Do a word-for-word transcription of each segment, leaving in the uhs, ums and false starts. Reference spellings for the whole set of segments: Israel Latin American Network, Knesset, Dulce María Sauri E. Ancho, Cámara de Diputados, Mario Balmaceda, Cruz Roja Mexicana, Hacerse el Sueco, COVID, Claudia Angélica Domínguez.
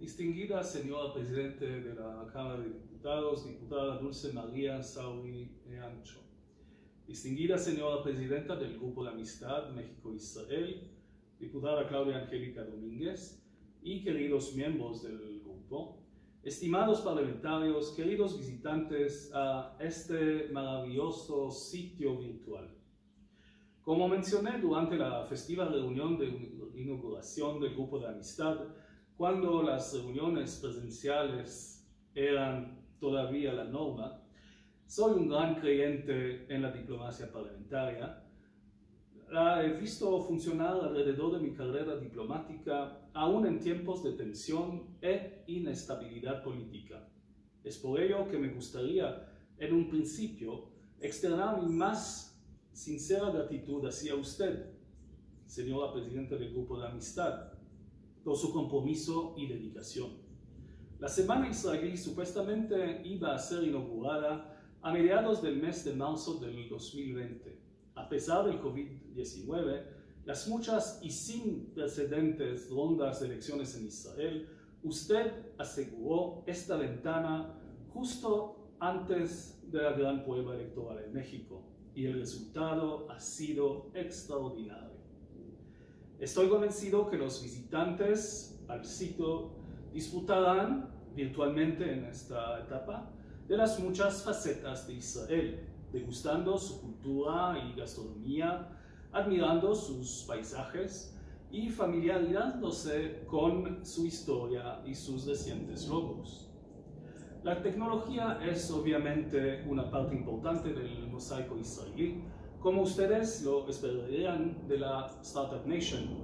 Distinguida señora Presidente de la Cámara de Diputados, diputada Dulce María Sauri E. Ancho. Distinguida señora Presidenta del Grupo de Amistad México-Israel, diputada Claudia Angélica Domínguez, y queridos miembros del grupo, estimados parlamentarios, queridos visitantes a este maravilloso sitio virtual. Como mencioné durante la festiva reunión de inauguración del Grupo de Amistad, cuando las reuniones presenciales eran todavía la norma, soy un gran creyente en la diplomacia parlamentaria. La he visto funcionar alrededor de mi carrera diplomática, aún en tiempos de tensión e inestabilidad política. Es por ello que me gustaría, en un principio, externar mi más sincera gratitud hacia usted, señora Presidenta del Grupo de Amistad, por su compromiso y dedicación. La semana israelí supuestamente iba a ser inaugurada a mediados del mes de marzo del dos mil veinte. A pesar del COVID diecinueve, las muchas y sin precedentes rondas de elecciones en Israel, usted aseguró esta ventana justo antes de la gran prueba electoral en México, y el resultado ha sido extraordinario. Estoy convencido que los visitantes al sitio disfrutarán virtualmente en esta etapa de las muchas facetas de Israel, degustando su cultura y gastronomía, admirando sus paisajes y familiarizándose con su historia y sus recientes logros. La tecnología es obviamente una parte importante del mosaico israelí, como ustedes lo esperarían de la Startup Nation.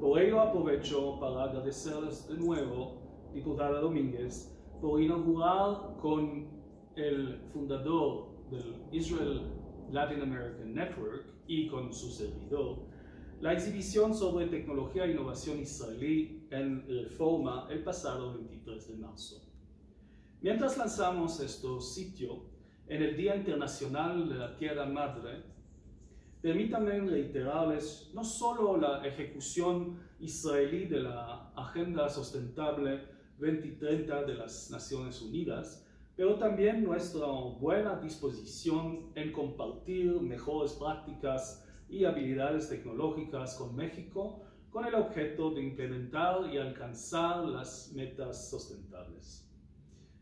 Por ello aprovecho para agradecerles de nuevo, diputada Domínguez, por inaugurar con el fundador del Israel Latin American Network y con su servidor la exhibición sobre tecnología e innovación israelí en Reforma el pasado veintitrés de marzo. Mientras lanzamos este sitio en el Día Internacional de la Tierra Madre, permítanme reiterarles no solo la ejecución israelí de la Agenda Sustentable veinte treinta de las Naciones Unidas, pero también nuestra buena disposición en compartir mejores prácticas y habilidades tecnológicas con México con el objeto de implementar y alcanzar las metas sustentables.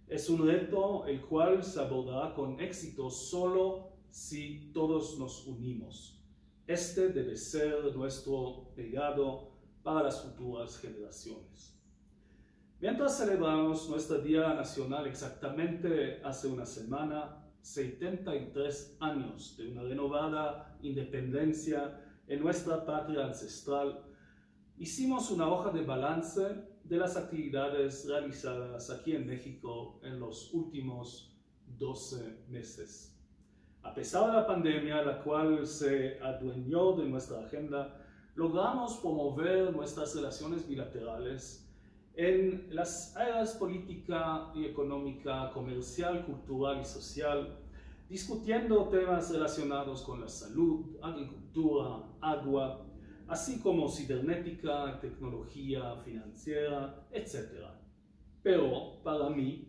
Es un reto el cual se abordará con éxito solo si todos nos unimos. Este debe ser nuestro legado para las futuras generaciones. Mientras celebramos nuestro Día Nacional exactamente hace una semana, setenta y tres años de una renovada independencia en nuestra patria ancestral, hicimos una hoja de balance de las actividades realizadas aquí en México en los últimos doce meses. A pesar de la pandemia, la cual se adueñó de nuestra agenda, logramos promover nuestras relaciones bilaterales en las áreas política y económica, comercial, cultural y social, discutiendo temas relacionados con la salud, agricultura, agua, así como cibernética, tecnología financiera, etcétera. Pero para mí,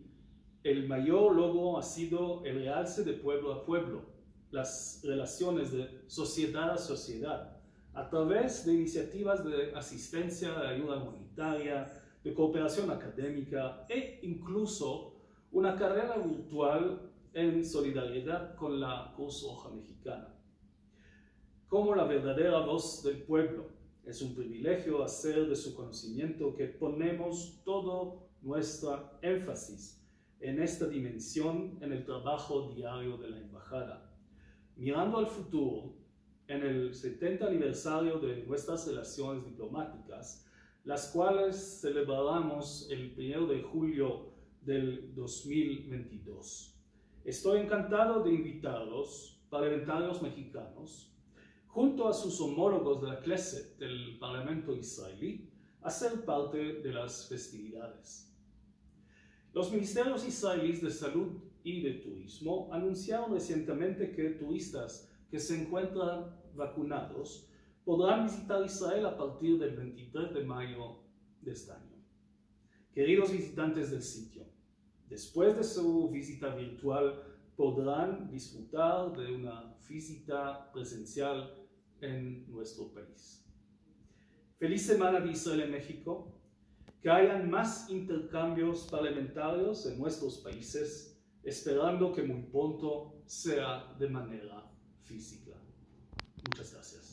el mayor logro ha sido el realce de pueblo a pueblo, las relaciones de sociedad a sociedad, a través de iniciativas de asistencia, de ayuda humanitaria, de cooperación académica e incluso una carrera virtual en solidaridad con la Cruz Roja Mexicana. Como la verdadera voz del pueblo, es un privilegio hacer de su conocimiento que ponemos todo nuestro énfasis en esta dimensión en el trabajo diario de la Embajada. Mirando al futuro, en el setenta aniversario de nuestras relaciones diplomáticas, las cuales celebramos el primero de julio del dos mil veintidós. Estoy encantado de invitarlos, parlamentarios mexicanos, junto a sus homólogos de la Knesset del Parlamento israelí, a ser parte de las festividades. Los ministerios israelíes de salud y de turismo anunciaron recientemente que turistas que se encuentran vacunados podrán visitar Israel a partir del veintitrés de mayo de este año. Queridos visitantes del sitio, después de su visita virtual podrán disfrutar de una visita presencial en nuestro país. Feliz Semana de Israel en México. Que hayan más intercambios parlamentarios en nuestros países, esperando que muy pronto sea de manera física. Muchas gracias.